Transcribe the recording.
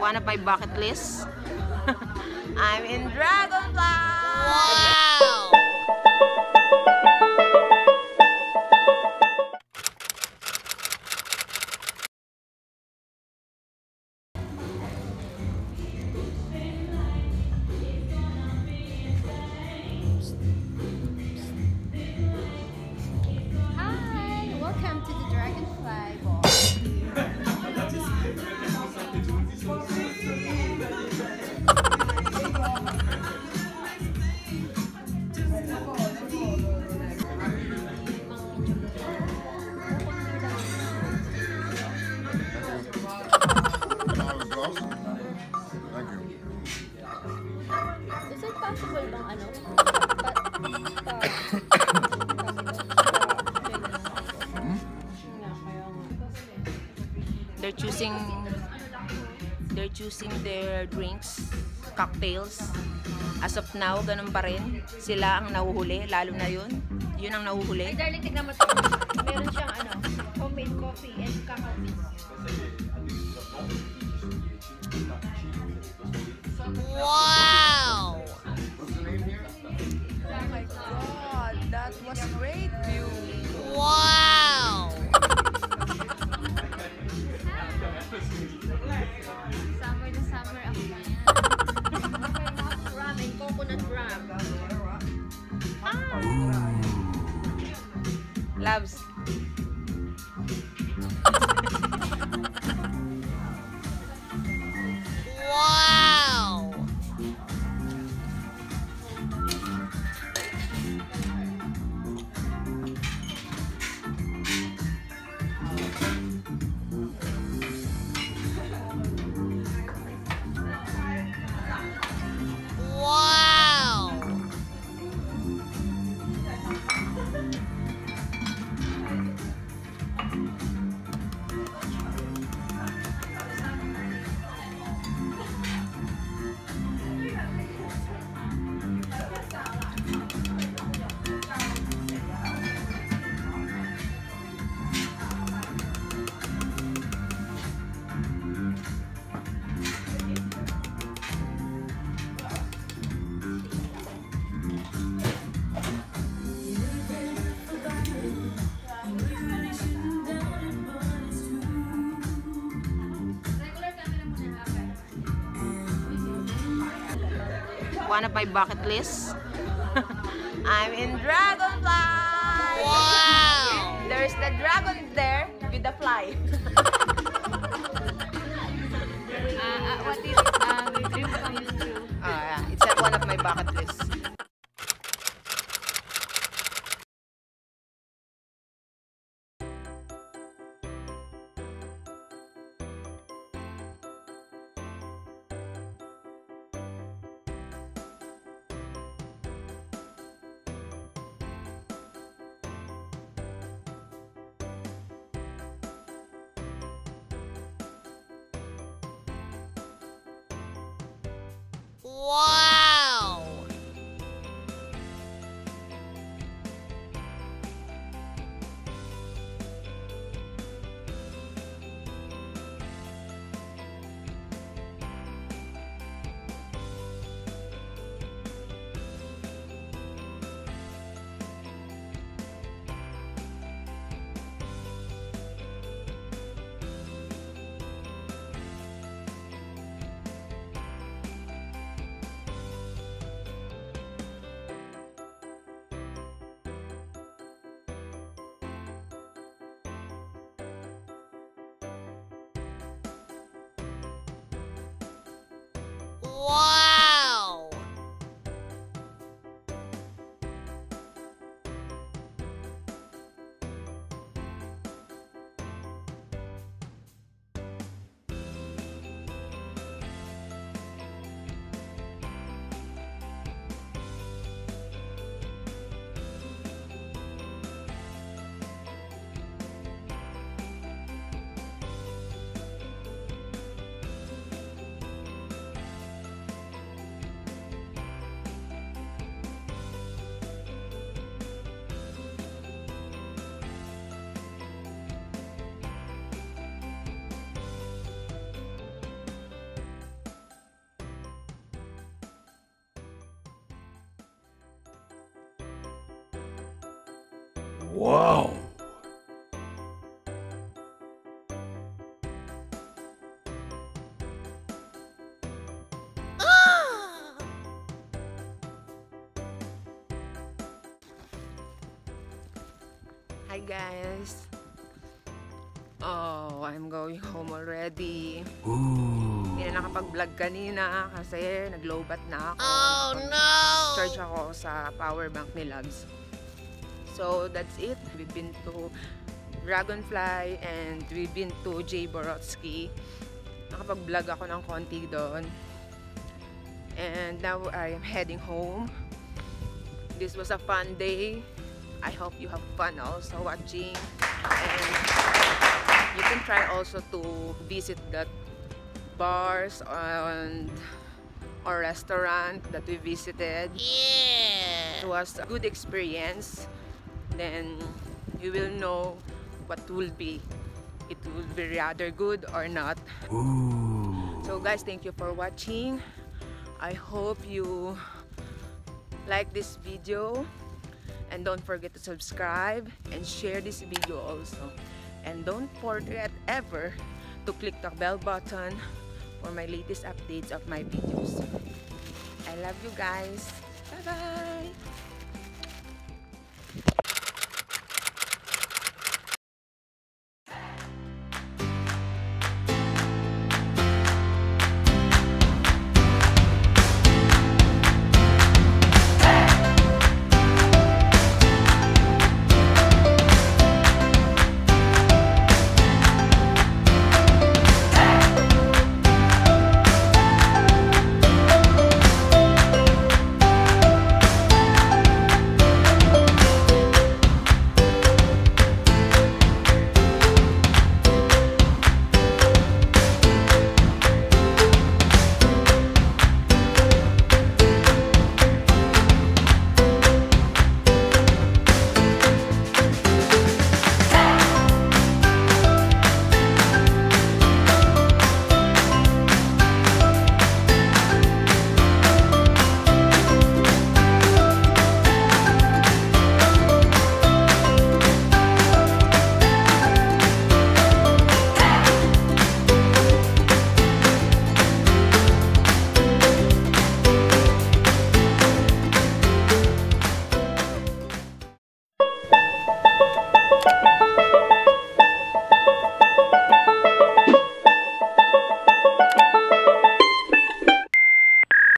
one of my bucket lists. I'm in Dragonfly! Wow! Hi! Welcome to the Dragonfly Ball. They're choosing their drinks, cocktails. As of now, ganun pa rin. Sila ang nahuhuli, lalo na yun. Yun ang nahuhuli. Ay, darling, tignan mo ito. Meron siyang ano, homemade coffee and cacao beans. Wow! Oh my God, that was great view. Wow! Summer to summer ako na yan. Rum and coconut rum. Loves. Wow! One of my bucket lists. I'm in Dragonfly! Wow! There's the dragon there with the fly. What is it? The dream come true. Yeah. It's one of my bucket lists. Wow! Wow! Hi guys! Oh, I'm going home already. Hindi na nakapag-vlog kanina kasi naglobat na ako. Oh no! Charge ako sa power bank ni Lugs. So that's it. We've been to Dragonfly and we've been to J. Borotski. Nakapag-vlog ako ng konti doon. And now I'm heading home. This was a fun day. I hope you have fun also watching. And you can try also to visit that bars and or restaurant that we visited. Yeah. It was a good experience. Then you will know what will be. It will be rather good or not. Ooh. So guys, thank you for watching. I hope you like this video. And don't forget to subscribe and share this video also. And don't forget ever to click the bell button for my latest updates of my videos. I love you guys. Bye-bye!